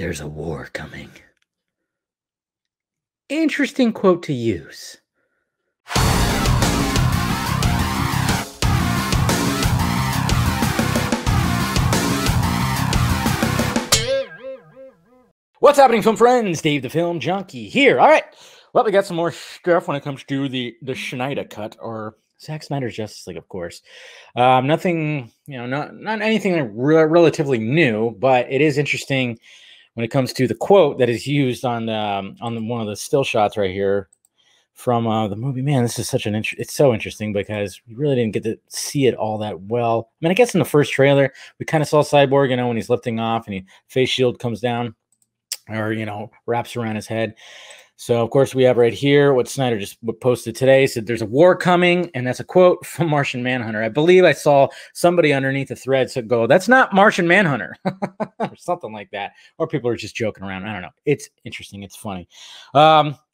There's a war coming. Interesting quote to use. What's happening, film friends? Dave the Film Junkie here. All right. Well, we got some more stuff when it comes to the Snyder cut, or Zack Snyder's Justice League, of course. Nothing, you know, not anything relatively new, but it is interesting when it comes to the quote that is used on one of the still shots right here from the movie. Man, this is such an it's so interesting because we really didn't get to see it all that well. I mean, I guess in the first trailer we kind of saw Cyborg, you know, when he's lifting off and his face shield comes down, or you know, wraps around his head. So, of course, we have right here what Snyder just posted today. He said, there's a war coming, and that's a quote from Martian Manhunter. I believe I saw somebody underneath the thread go, that's not Martian Manhunter, or something like that. Or people are just joking around. I don't know. It's interesting. It's funny.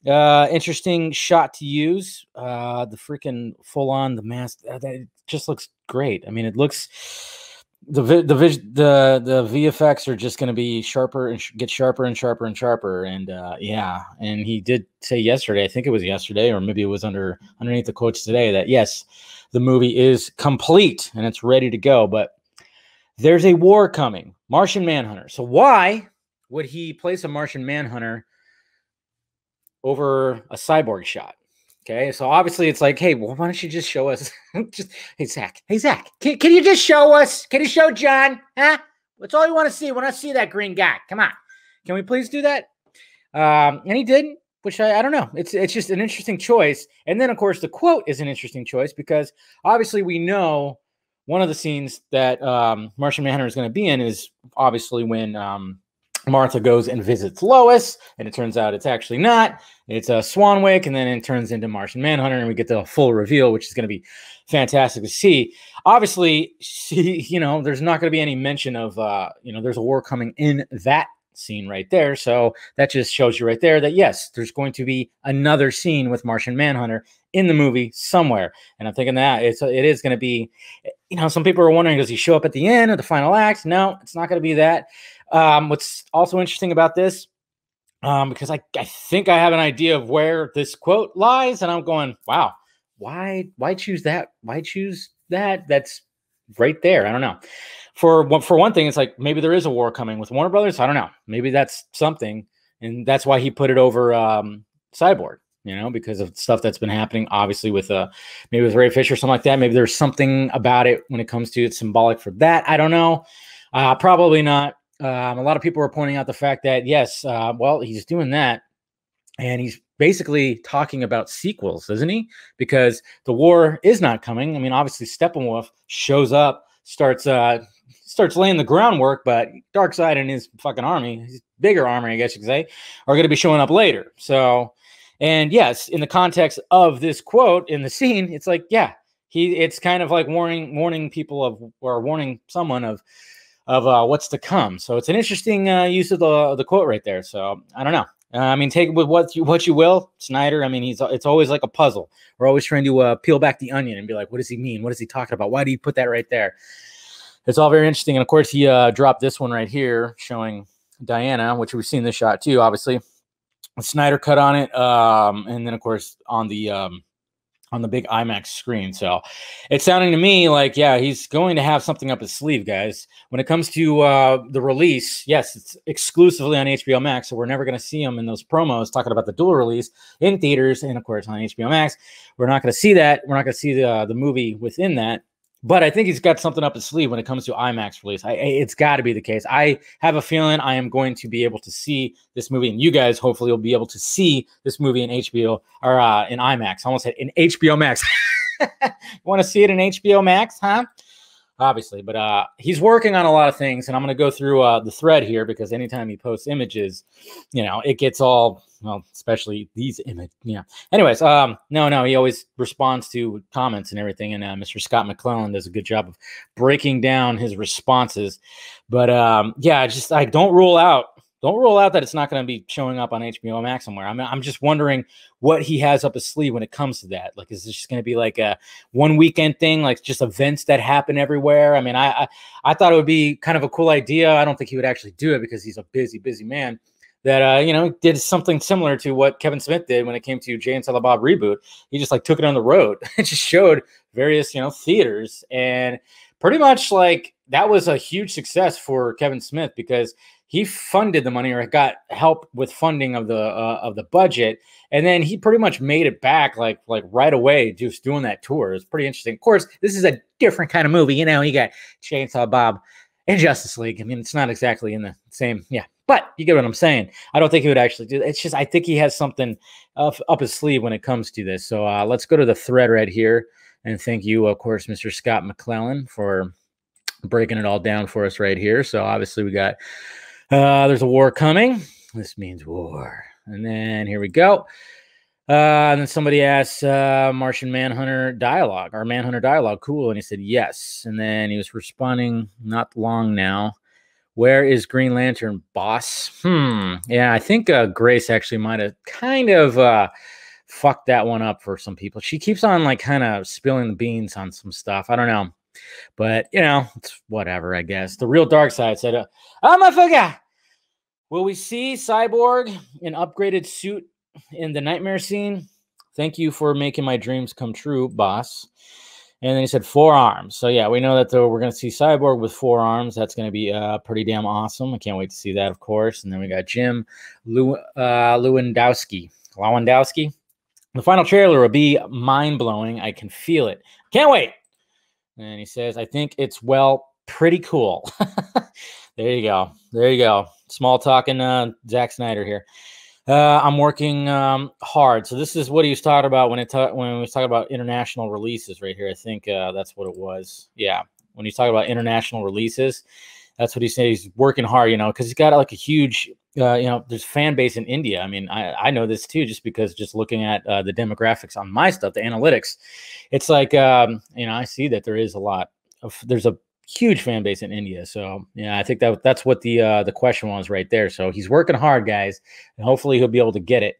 Interesting shot to use. The freaking full-on, the mask. That just looks great. I mean, it looks... The VFX are just going to be sharper and get sharper and sharper and sharper. And yeah, and he did say yesterday, I think it was yesterday, or maybe it was underneath the quotes today, that yes, the movie is complete and it's ready to go. But there's a war coming, Martian Manhunter. So why would he place a Martian Manhunter over a Cyborg shot? Okay, so obviously it's like, hey, well, why don't you just show us? hey Zach, can you just show us? Can you show John? Huh? That's all you want to see. When I see that green guy, come on, can we please do that? And he didn't, which I don't know. It's just an interesting choice. And then of course the quote is an interesting choice because obviously we know one of the scenes that Martian Manhunter is going to be in is obviously when Martha goes and visits Lois, and it turns out it's actually not. It's Swanwick, and then it turns into Martian Manhunter, and we get the full reveal, which is going to be fantastic to see. Obviously, you know, there's not going to be any mention of, you know, there's a war coming in that scene right there. So that just shows you right there that, yes, there's going to be another scene with Martian Manhunter in the movie somewhere. And I'm thinking that it is going to be, you know, some people are wondering, does he show up at the end of the final act? No, it's not going to be that. What's also interesting about this, because I think I have an idea of where this quote lies, and I'm going, wow, why choose that? Why choose that? That's right there. I don't know. For one thing, it's like, maybe there is a war coming with Warner Brothers. I don't know. Maybe that's something. And that's why he put it over, Cyborg, you know, because of stuff that's been happening, obviously with, maybe with Ray Fisher or something like that. Maybe there's something about it when it comes to it's symbolic for that. I don't know. Probably not. A lot of people are pointing out the fact that, yes, well, he's doing that, and he's basically talking about sequels, isn't he? Because the war is not coming. I mean, obviously, Steppenwolf shows up, starts laying the groundwork, but Darkseid and his fucking army, his bigger army, I guess you could say, are going to be showing up later. So, and yes, in the context of this quote in the scene, it's like, yeah, it's kind of like warning people of, or warning someone of what's to come. So it's an interesting use of the quote right there. So I don't know. I mean, take it with what you will, Snyder. I mean, it's always like a puzzle. We're always trying to peel back the onion and be like, what does he mean? What is he talking about? Why do you put that right there? It's all very interesting. And of course, he dropped this one right here showing Diana, which we've seen this shot too, obviously. Snyder cut on it. And then of course on the big IMAX screen. So it's sounding to me like, yeah, he's going to have something up his sleeve, guys. When it comes to the release, yes, it's exclusively on HBO Max, so we're never going to see him in those promos talking about the dual release in theaters and, of course, on HBO Max. We're not going to see that. We're not going to see the movie within that. But I think he's got something up his sleeve when it comes to IMAX release. It's got to be the case. I have a feeling I am going to be able to see this movie, and you guys hopefully will be able to see this movie in HBO or in IMAX. I almost said in HBO Max. You want to see it in HBO Max, huh? Obviously, but he's working on a lot of things, and I'm going to go through the thread here because anytime he posts images, you know, it gets all, well, especially these images. Yeah. Anyways, no, he always responds to comments and everything, and Mr. Scott McClellan does a good job of breaking down his responses. But yeah, I don't rule out Don't rule out that it's not going to be showing up on HBO Max somewhere. I'm just wondering what he has up his sleeve when it comes to that. Like, is this just going to be like a one weekend thing, like just events that happen everywhere? I mean, I thought it would be kind of a cool idea. I don't think he would actually do it because he's a busy, busy man. That you know, did something similar to what Kevin Smith did when it came to Jay and Silent Bob reboot. He just like took it on the road and just showed various, you know, theaters, and pretty much like that was a huge success for Kevin Smith because he funded the money, or got help with funding of the budget, and then he pretty much made it back like right away just doing that tour. It's pretty interesting. Of course, this is a different kind of movie. You know, you got Jay and Silent Bob and Justice League. I mean, it's not exactly in the same, yeah. But you get what I'm saying. I don't think he would actually do that. It's just I think he has something up his sleeve when it comes to this. So let's go to the thread right here. And thank you, of course, Mr. Scott McClellan for breaking it all down for us right here. So obviously we got there's a war coming. This means war. And then here we go. And then somebody asked Martian Manhunter dialogue, or Manhunter dialogue, cool. And he said yes. And then he was responding not long now. Where is Green Lantern, boss? Yeah, I think Grace actually might have kind of fucked that one up for some people. She keeps on like kind of spilling the beans on some stuff. I don't know. But, you know, it's whatever, I guess. The real Darkseid said, oh, motherfucker, will we see Cyborg in upgraded suit in the nightmare scene? Thank you for making my dreams come true, boss. And then he said 4 arms. So, yeah, we know that we're going to see Cyborg with 4 arms. That's going to be pretty damn awesome. I can't wait to see that, of course. And then we got Jim Lewandowski. The final trailer will be mind-blowing. I can feel it. Can't wait. And he says, I think it's, well, pretty cool. There you go. There you go. Small talking Zack Snyder here. I'm working hard. So this is what he was talking about when he was talking about international releases right here. I think that's what it was. Yeah, when he's talking about international releases, that's what he said. He's working hard, you know, because he's got like a huge, you know, there's fan base in India. I mean, I know this too, just because just looking at the demographics on my stuff, the analytics, it's like, you know, I see that there is a lot of, there's a huge fan base in India. So yeah, I think that's what the question was right there. So he's working hard, guys, and hopefully he'll be able to get it,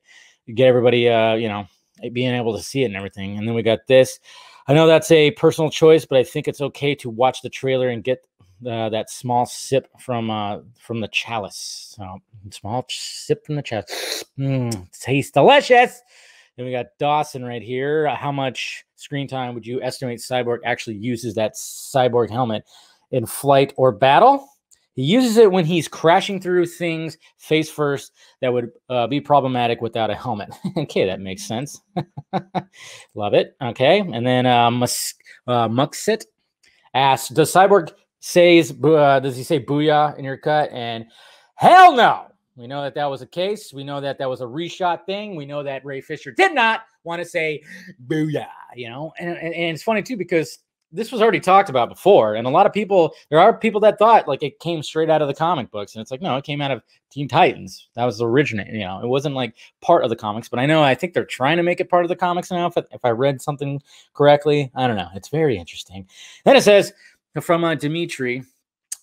get everybody, you know, being able to see it and everything. And then we got this. I know that's a personal choice, but I think it's okay to watch the trailer and get that small sip from the chalice. So small sip from the chalice. Tastes delicious. Then we got Dawson right here. How much screen time would you estimate Cyborg actually uses that Cyborg helmet in flight or battle? He uses it when he's crashing through things face first that would be problematic without a helmet. Okay, that makes sense. Love it. Okay, and then Muxit asks, does Cyborg say booyah in your cut? And hell no. We know that was a case. We know that was a reshot thing. We know that Ray Fisher did not want to say booyah, you know. And it's funny, too, because this was already talked about before. And a lot of people, there are people that thought, like, it came straight out of the comic books. And it's like, no, it came out of Teen Titans. That was the originator, you know. It wasn't, like, part of the comics. But I know, I think they're trying to make it part of the comics now, if I read something correctly. I don't know. It's very interesting. Then it says, from Dimitri,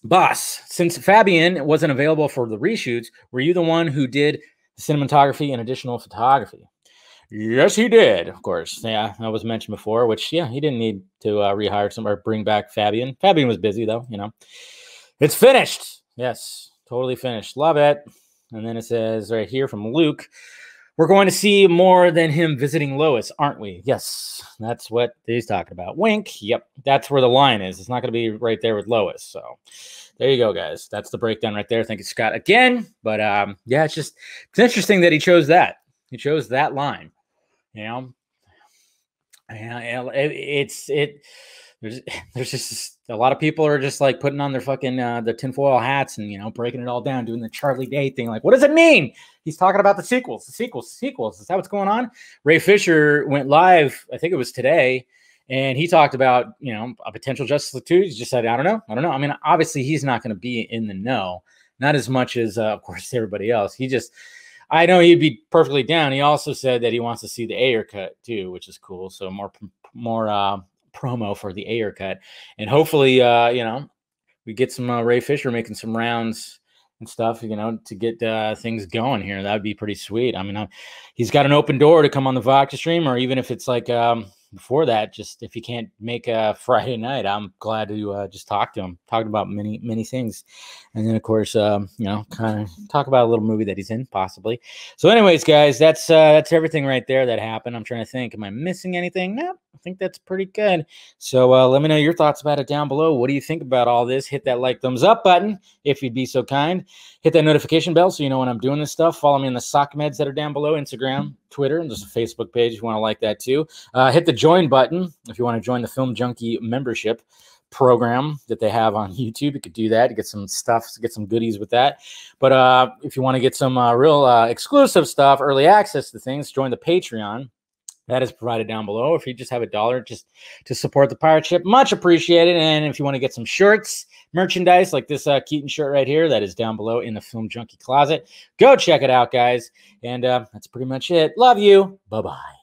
boss, since Fabian wasn't available for the reshoots, were you the one who did cinematography and additional photography? Yes, he did, of course. Yeah, that was mentioned before, which, yeah, he didn't need to rehire some or bring back Fabian. Fabian was busy, though, you know. It's finished. Yes, totally finished. Love it. And then it says right here from Luke, we're going to see more than him visiting Lois, aren't we? Yes, that's what he's talking about. Wink. Yep, that's where the line is. It's not going to be right there with Lois. So there you go, guys. That's the breakdown right there. Thank you, Scott, again. But yeah, it's interesting that he chose that. He chose that line. You know, there's just a lot of people are just like putting on their fucking the tinfoil hats and, you know, breaking it all down, doing the Charlie Day thing. Like, what does it mean? He's talking about the sequels. Is that what's going on? Ray Fisher went live, I think it was today, and he talked about, you know, a potential Justice League 2. He just said, I don't know. I mean, obviously he's not going to be in the know, not as much as of course everybody else. He just, I know he'd be perfectly down. He also said that he wants to see the Ayer cut too, which is cool. So more promo for the Ayer cut, and hopefully you know, we get some Ray Fisher making some rounds and stuff, you know, to get things going here. That would be pretty sweet. I mean, he's got an open door to come on the Vox stream, or even if it's like before that, just if you can't make a Friday night, I'm glad to just talk to him, talking about many, many things. And then of course, you know, kind of talk about a little movie that he's in possibly. So anyways, guys, that's everything right there that happened. I'm trying to think, am I missing anything? No, I think that's pretty good. So let me know your thoughts about it down below. What do you think about all this? Hit that like thumbs up button, if you'd be so kind, hit that notification bell, so you know when I'm doing this stuff. Follow me on the sock meds that are down below, Instagram, Twitter, and there's a Facebook page if you want to like that too. Hit the join button if you want to join the Film Junkie membership program that they have on YouTube. You could do that to get some stuff, get some goodies with that. But if you want to get some real exclusive stuff, early access to things, join the Patreon. That is provided down below. If you just have $1 just to support the pirate ship, much appreciated. And if you want to get some shirts, merchandise like this Keaton shirt right here, that is down below in the Film Junkie closet. Go check it out, guys. And that's pretty much it. Love you. Bye-bye.